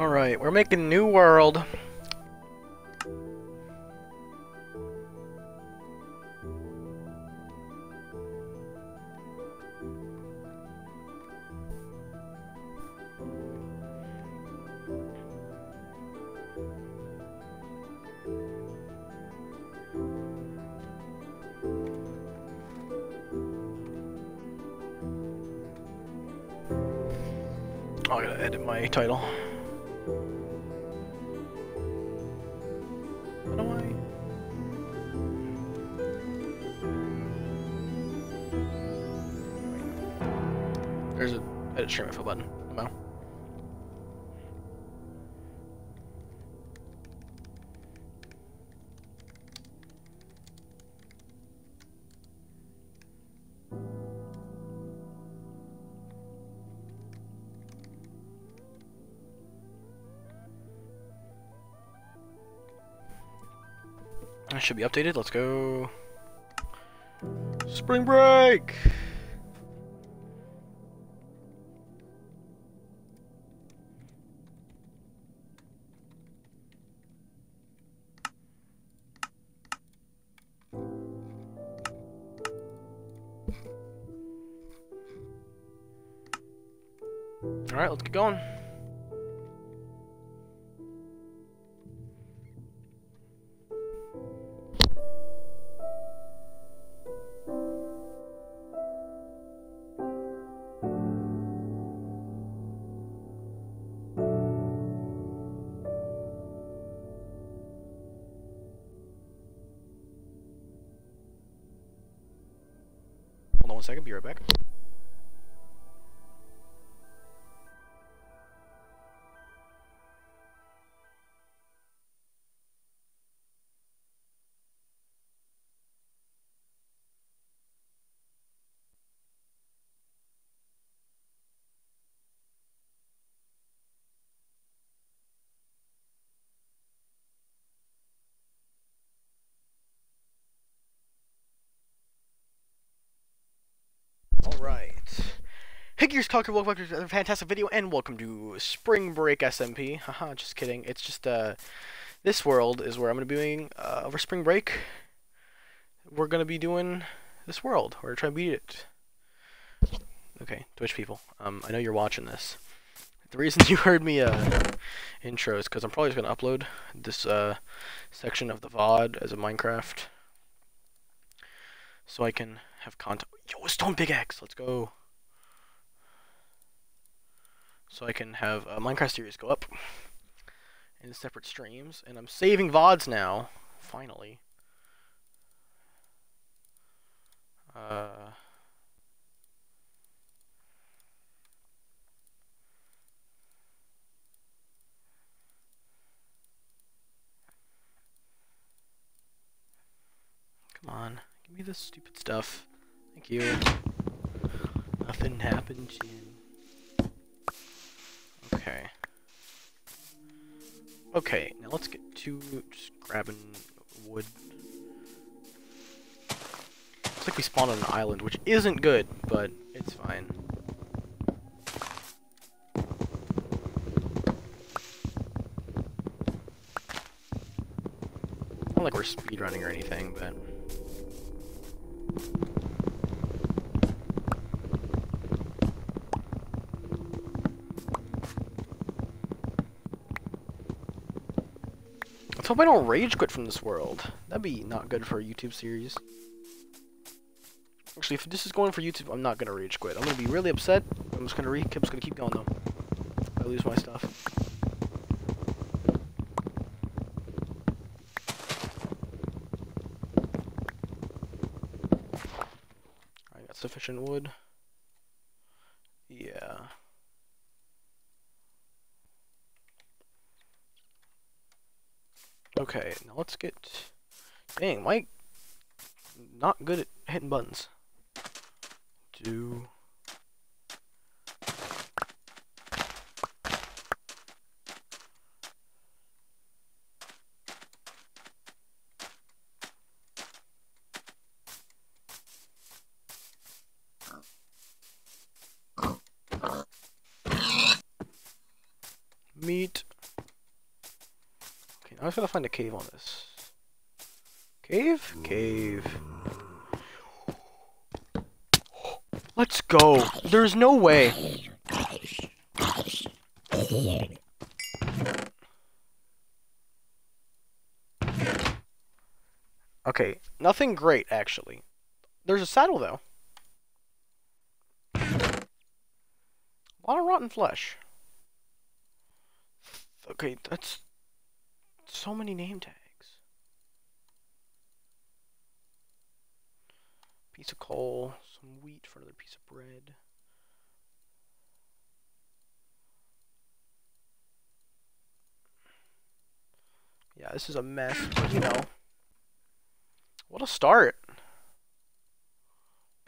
Alright, we're making new world. I gotta edit my title. How do I? There's an edit stream info button. Wow. Should be updated. Let's go. Spring Break! Alright, let's get going. One second, be right back. Here's Cocker, welcome back to another fantastic video, and welcome to Spring Break SMP. Haha, just kidding. It's just, this world is where I'm going to be doing, over Spring Break. We're going to be doing this world. We're going to try and beat it. Okay, Twitch people, I know you're watching this. The reason you heard me, intro is because I'm probably just going to upload this, section of the VOD as a Minecraft. So I can have content. Yo, StonePigX, let's go. So I can have Minecraft series go up in separate streams, and I'm saving VODs now, finally. Come on, give me this stupid stuff. Thank you. Nothing happened to you. Okay. Okay, now let's get to just grabbing wood. Looks like we spawned on an island, which isn't good, but it's fine. Not like we're speedrunning or anything, but... I hope I don't rage quit from this world. That'd be not good for a YouTube series. Actually, if this is going for YouTube, I'm not gonna rage quit. I'm gonna be really upset. I'm just gonna keep going though. I lose my stuff. I got sufficient wood. Yeah. Okay, now let's get... Dang, Mike, not good at hitting buttons. Do... Meat. I'm just gonna find a cave on this. Cave? Cave. Let's go. There's no way. Okay, nothing great, actually. There's a saddle, though. A lot of rotten flesh. Okay, that's... so many name tags. Piece of coal, some wheat for another piece of bread. Yeah, this is a mess, but you know. What a start.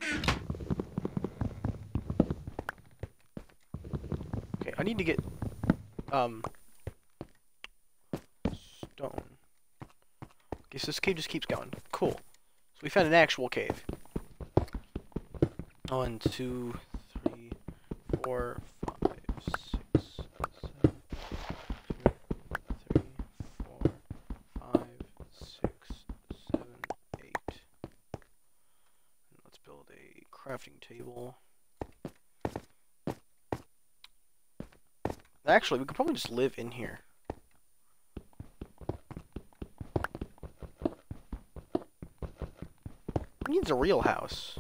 Okay, I need to get stone. Okay, so this cave just keeps going. Cool. So we found an actual cave. 1, 2, 3, 4, 5, 6, 7, 8. Let's build a crafting table. Actually, we could probably just live in here. Who needs a real house?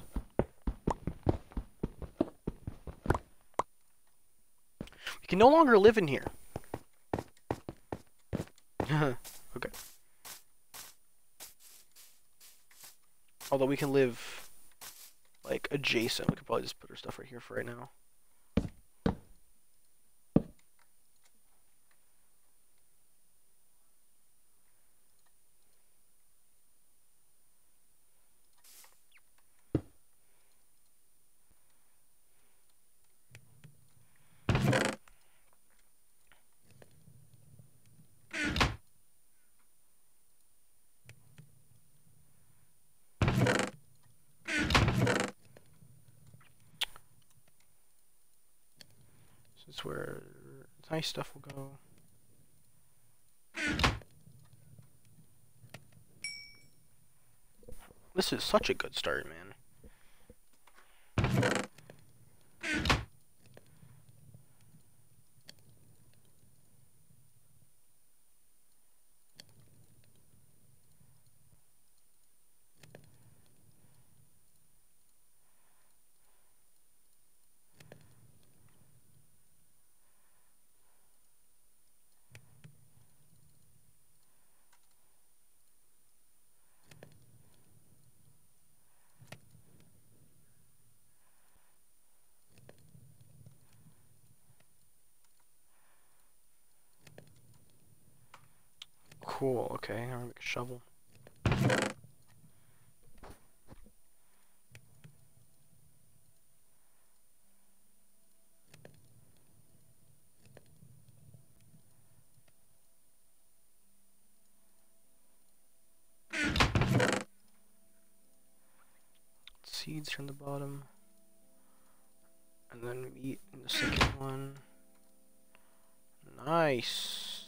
Can no longer live in here. Okay. Although we can live like adjacent. We could probably just put our stuff right here for right now. That's where nice stuff will go. This is such a good start, man. Cool, okay, I'm gonna make a shovel. Seeds from the bottom. And then meat in the second one. Nice.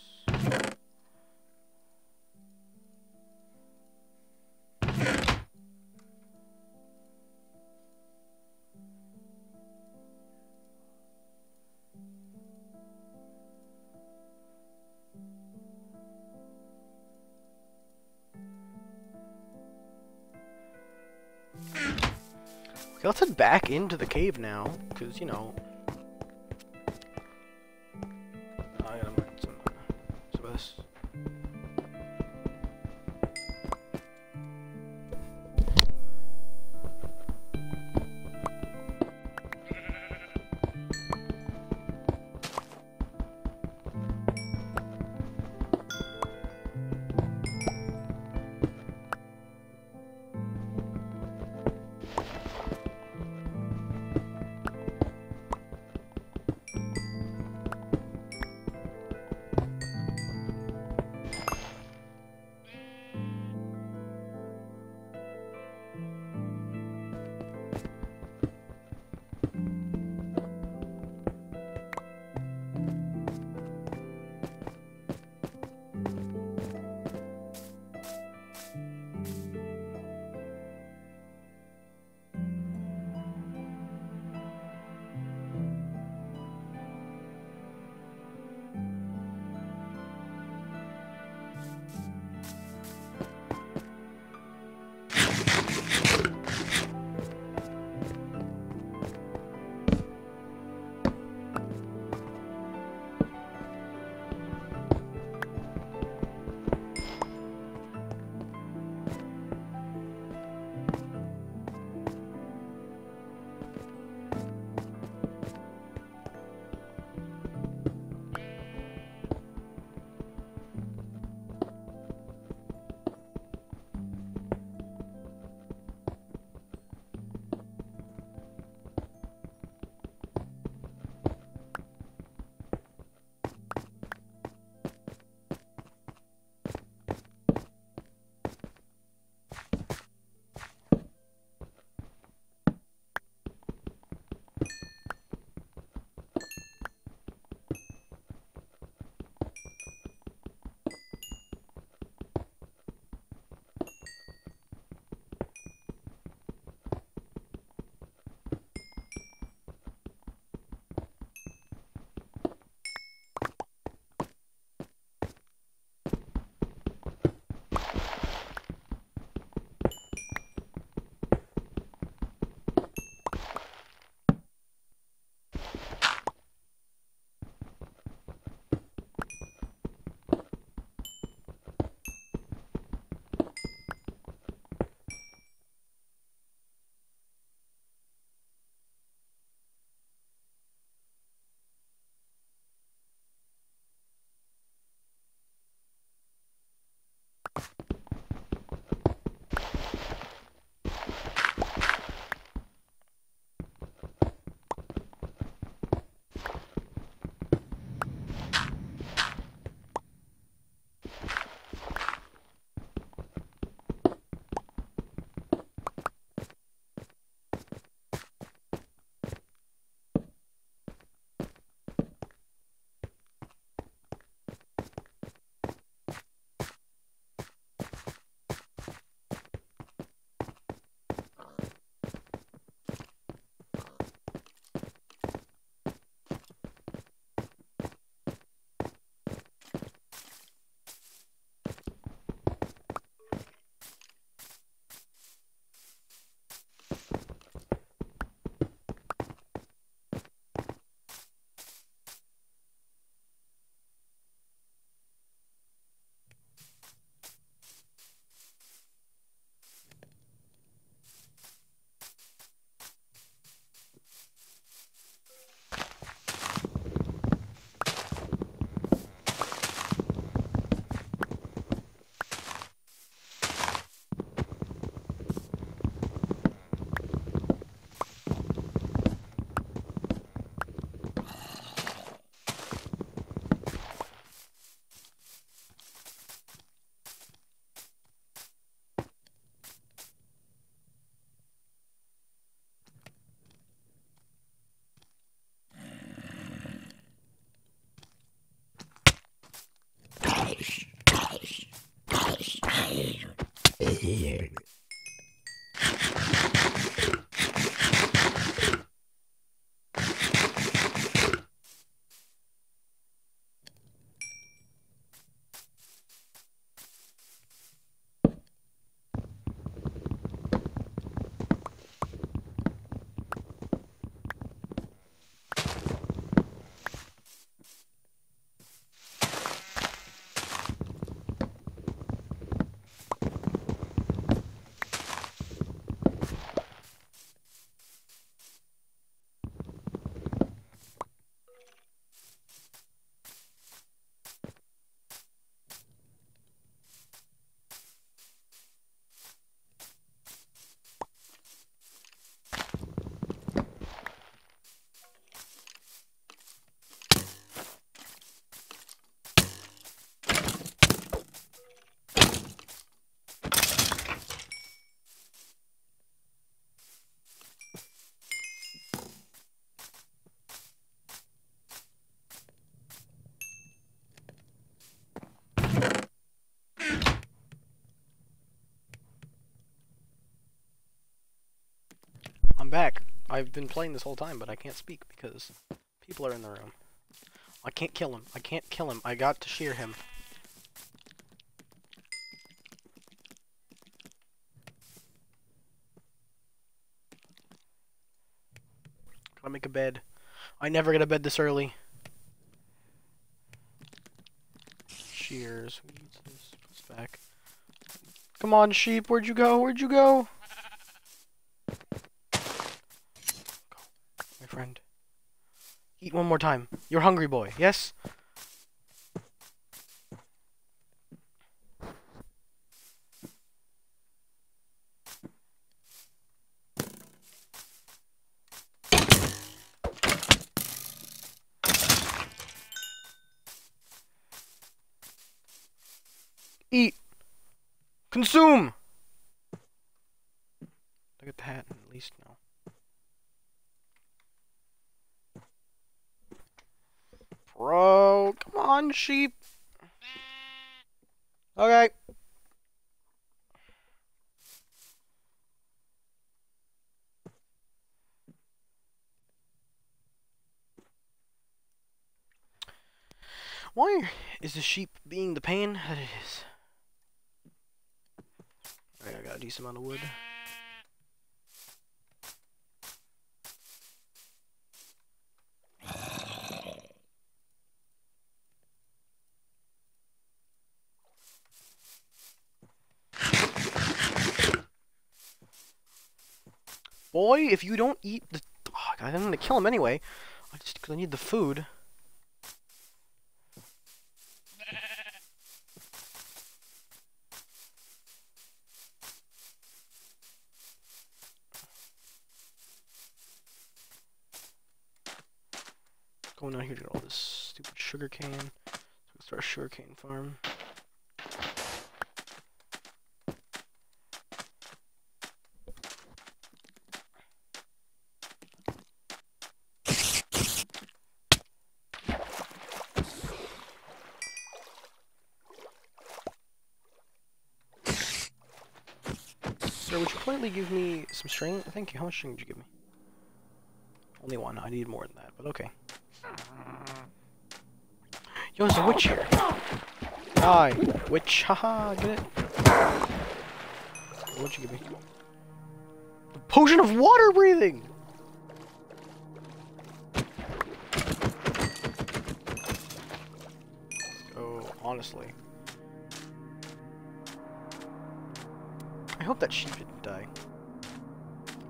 Let's head back into the cave now, because, you know... I gotta find some of this. Back. I've been playing this whole time, but I can't speak because people are in the room. I can't kill him. I can't kill him. I got to shear him. Gotta make a bed. I never get a bed this early. Shears. We need this. Push back. Come on, sheep. Where'd you go? Where'd you go? Friend. Eat one more time. You're hungry, boy. Yes? Eat. Consume. Look at the hat, at least now. Bro, come on, sheep. Okay. Why is the sheep being the pain that it is? Alright, I got a decent amount of wood. Boy, if you don't eat the... Oh, I'm gonna kill him anyway. I just... Because I need the food. Going out here to get all this stupid sugar cane. So we can start a sugar cane farm. Give me some string? Thank you. How much string did you give me? Only one. I need more than that, but okay. Yo, there's a witch here. Die, witch. Haha, get it? What'd you give me? The potion of water breathing! Oh, honestly. I hope that sheep didn't die.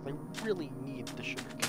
I really need the sugar cane.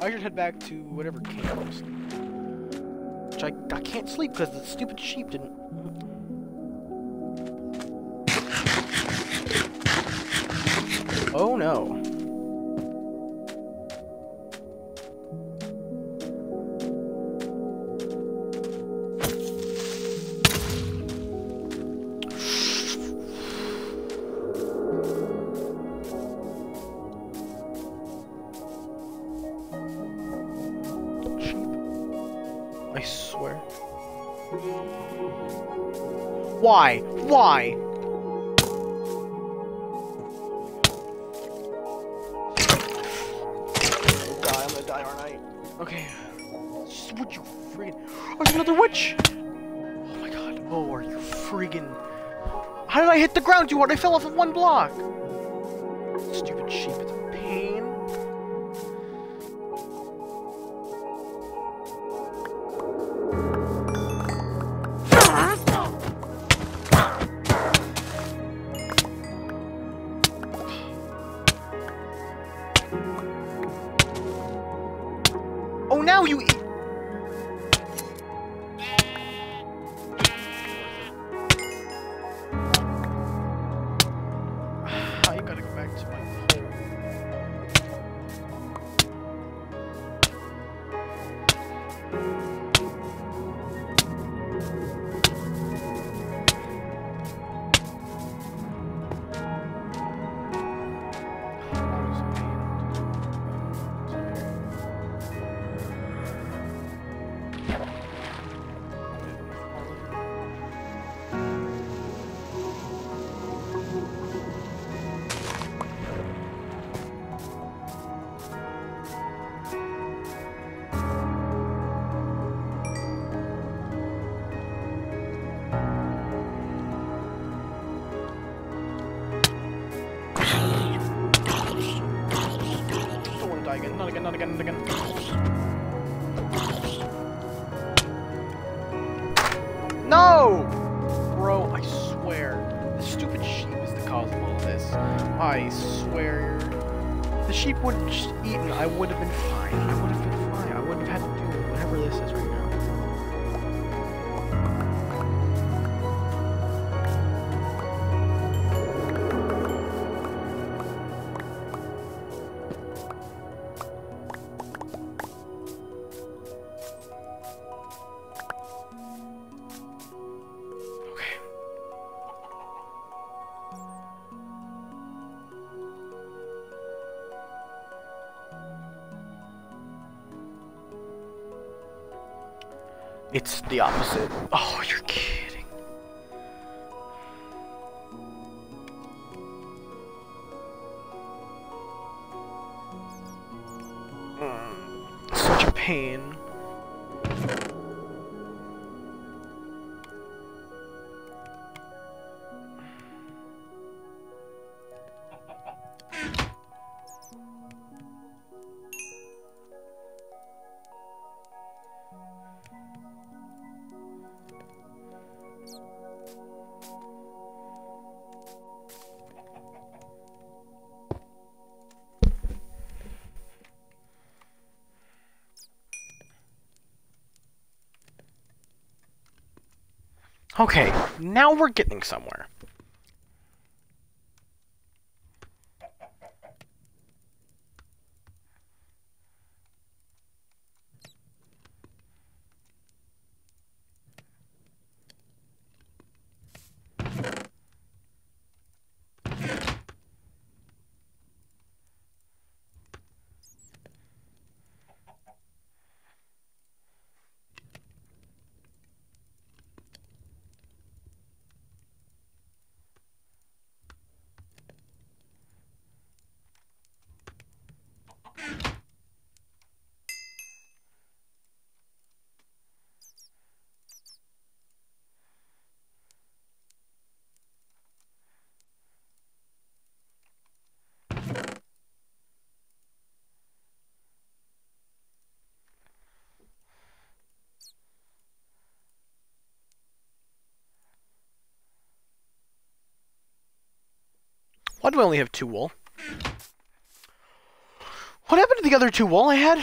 I should head back to whatever camp I was. which I can't sleep because the stupid sheep didn't. Oh no. I swear. Why? Why? I'm gonna die, aren't I? Okay. Would you friggin'. Oh, there's another witch! Oh my god. Oh, are you friggin'. How did I hit the ground, you? I fell off of one block! Stupid sheep, it's a pain. Oh, now you eat. I gotta go back to my Not again. No! Bro, I swear. The stupid sheep is the cause of all of this. I swear. The sheep would have just eaten. I would have been fine. I wouldn't have had to do whatever this is right now. It's the opposite. Oh, you're kidding. Such a pain. Okay, now we're getting somewhere. Why do I only have 2 wool? What happened to the other 2 wool I had?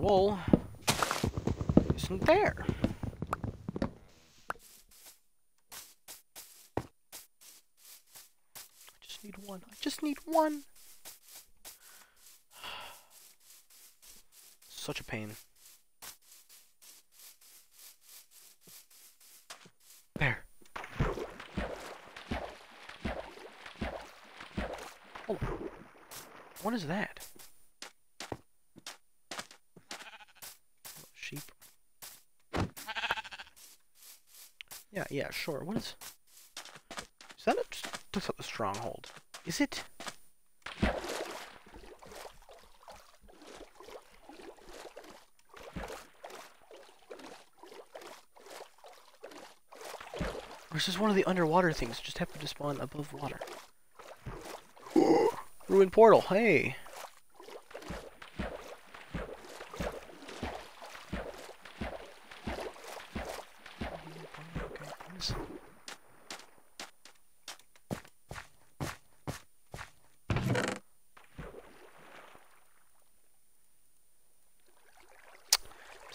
the wall isn't there. I just need one. I just need one. Such a pain. There. Oh, what is that? Sheep. Yeah, yeah, sure. What is that? That's a stronghold. Is it? Or is this one of the underwater things that just happened to spawn above water? Ruined portal, hey!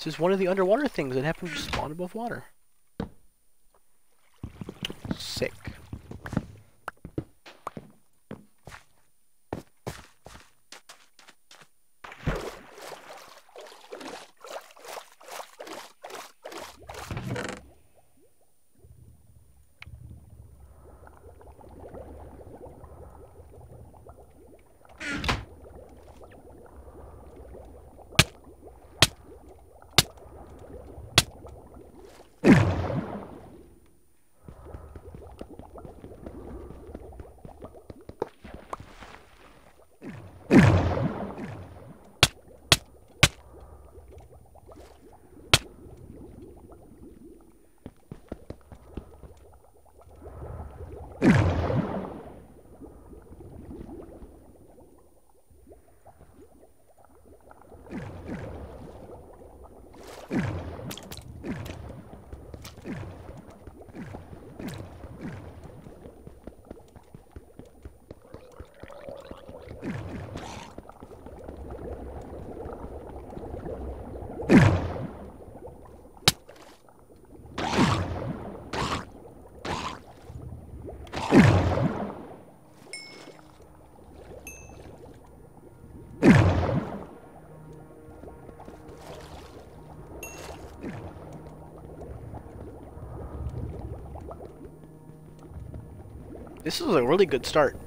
This is one of the underwater things that happened to spawn above water. Sick. This is a really good start.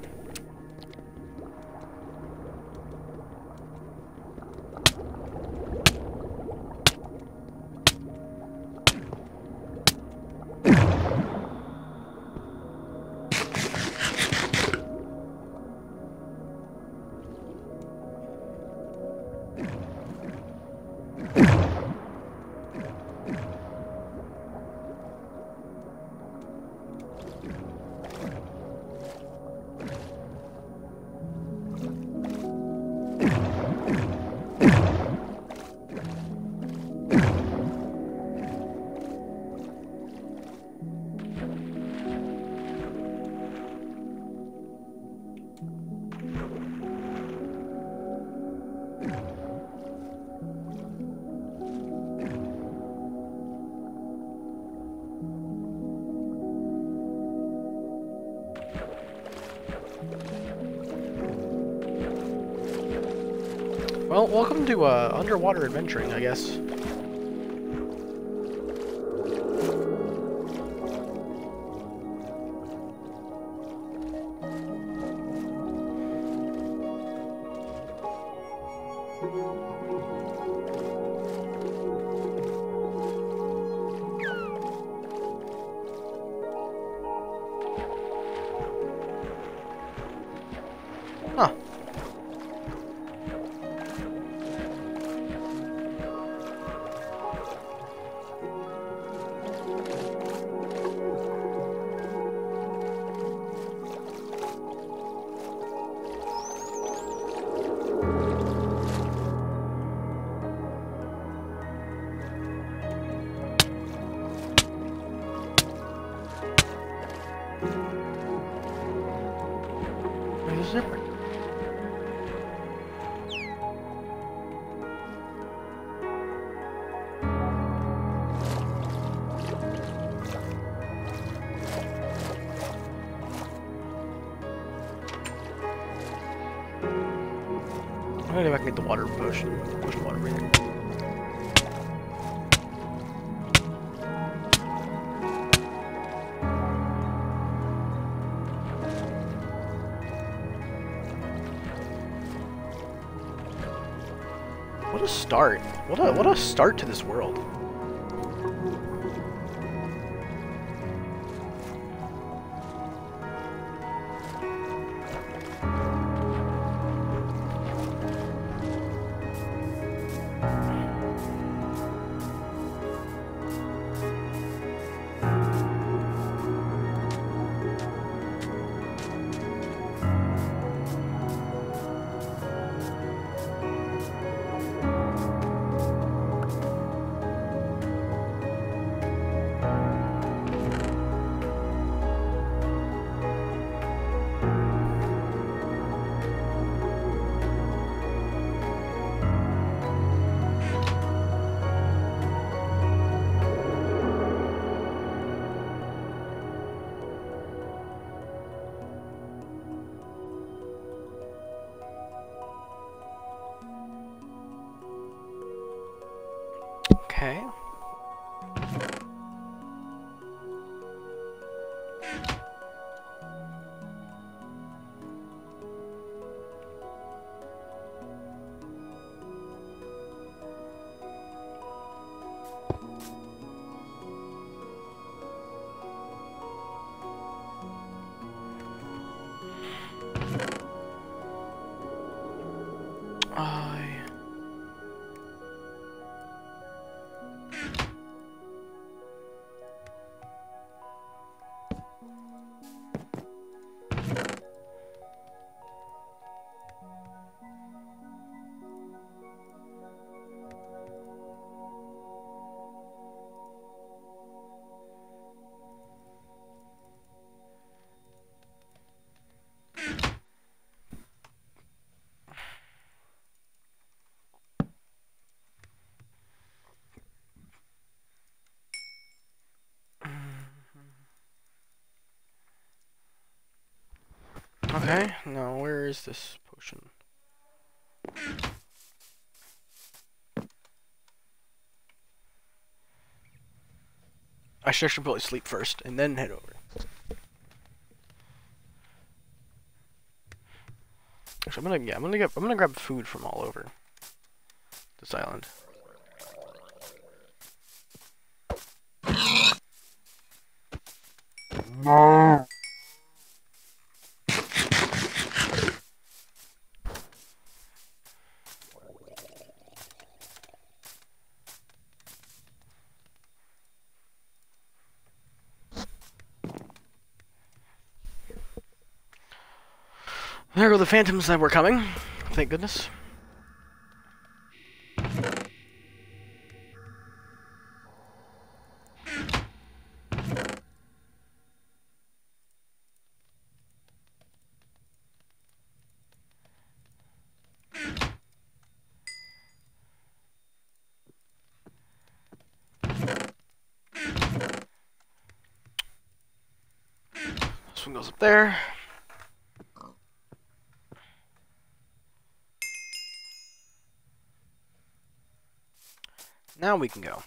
Well, welcome to underwater adventuring, I guess. gonna go back and get the water potion. Potion water right here. What a start. What a start to this world. Okay. Okay, now where is this potion? I should actually probably sleep first and then head over. Actually, I'm gonna grab food from all over this island. No. There go the phantoms that were coming, thank goodness. This one goes up there. Now we can go.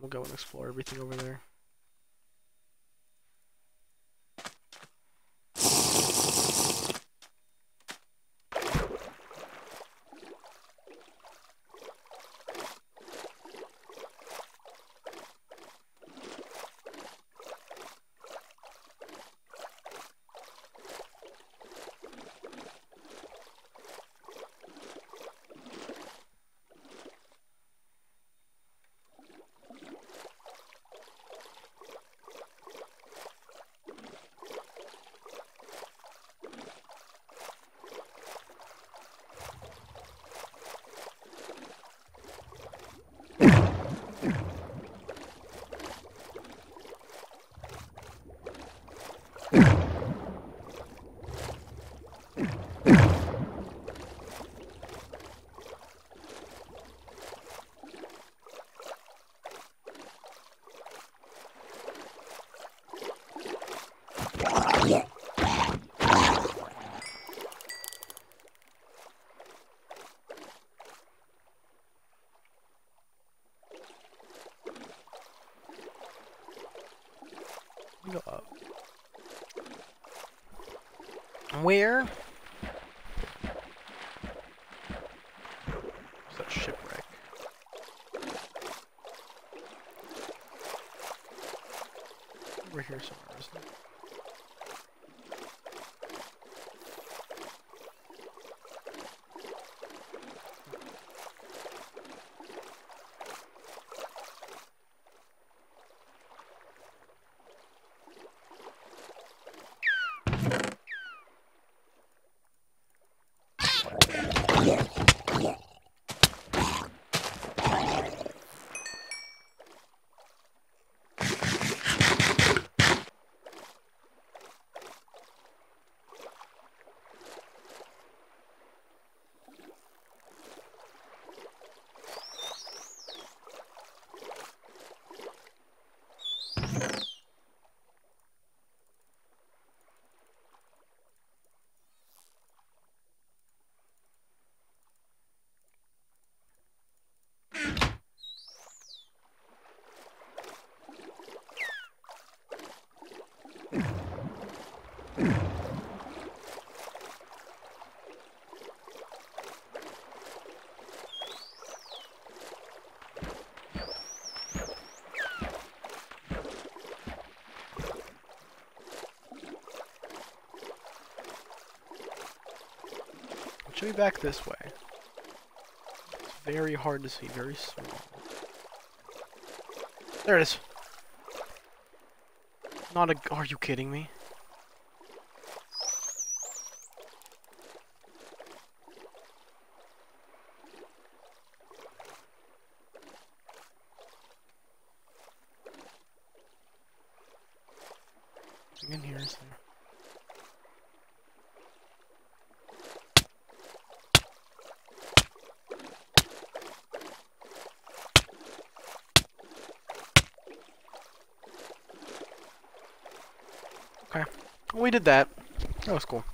We'll go and explore everything over there. Where? Where's that shipwreck? Over here somewhere, isn't it? Should be back this way. It's very hard to see, very small. There it is. Not a... Are you kidding me? Something in here, isn't there? We did that. That was cool.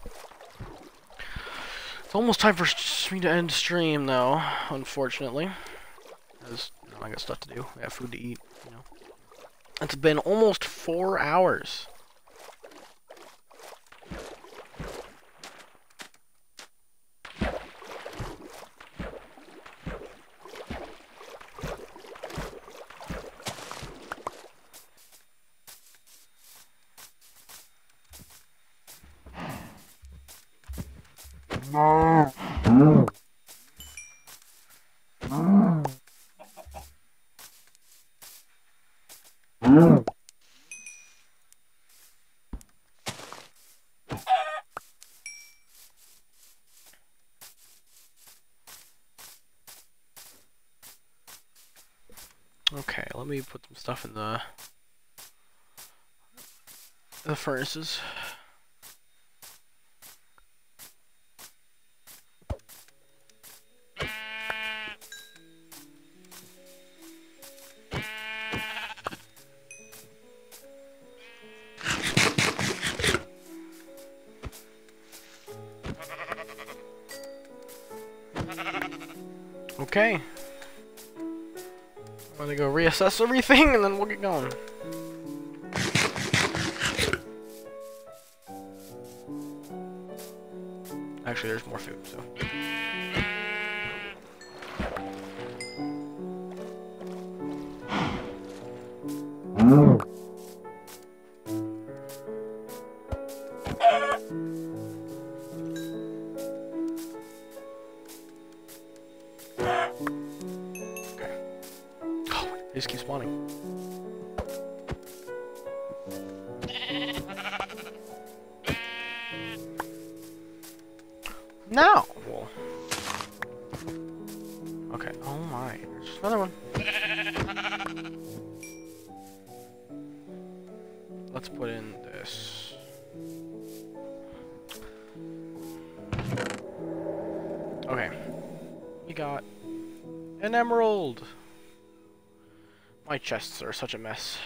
It's almost time for me to end stream, though. Unfortunately, as you know, I got stuff to do. I got food to eat. You know, it's been almost 4 hours. Okay, let me put some stuff in the furnaces. Okay. I'm gonna go reassess everything and then we'll get going. Actually, there's more food, so. No! Okay, oh my, there's just another one. Let's put in this. Okay, we got an emerald! My chests are such a mess.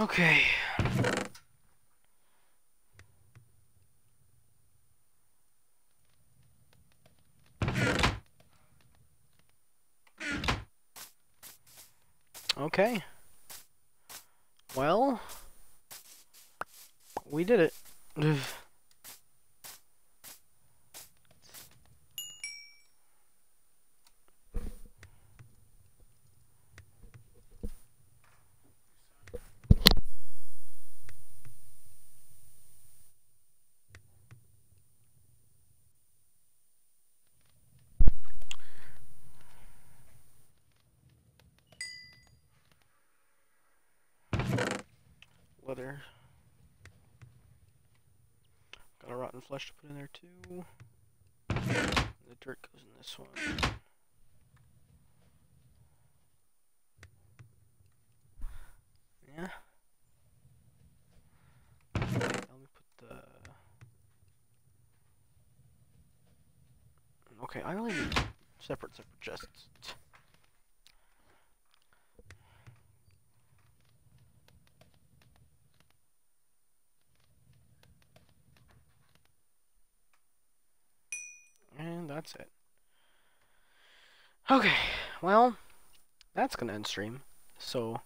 Okay. Okay. Well, we did it. Leather. Got a rotten flesh to put in there too. The dirt goes in this one. Yeah. Let me put the... Okay, I only need separate chests. That's it. Okay, well, that's gonna end stream. So,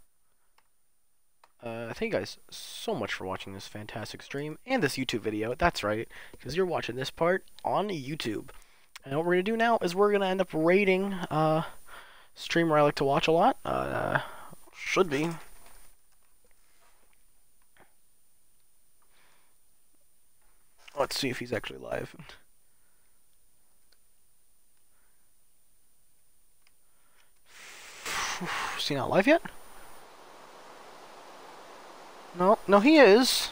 thank you guys so much for watching this fantastic stream and this YouTube video. That's right, because you're watching this part on YouTube. And what we're gonna do now is we're gonna end up rating streamer I like to watch a lot. Should be. Let's see if he's actually live. Is he not live yet? No, no, he is.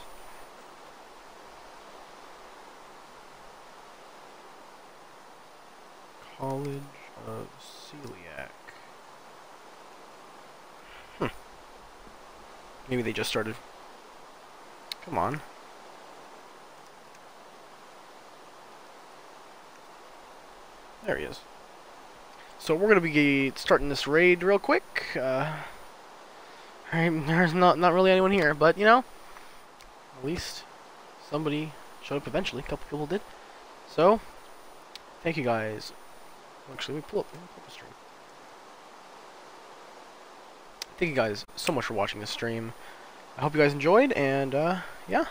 College of Celiac. Maybe they just started. Come on. There he is. So we're gonna be starting this raid real quick. There's not really anyone here, but you know, at least somebody showed up eventually. A couple people did. So thank you guys. Actually, let me pull up the stream. Thank you guys so much for watching this stream. I hope you guys enjoyed, and yeah.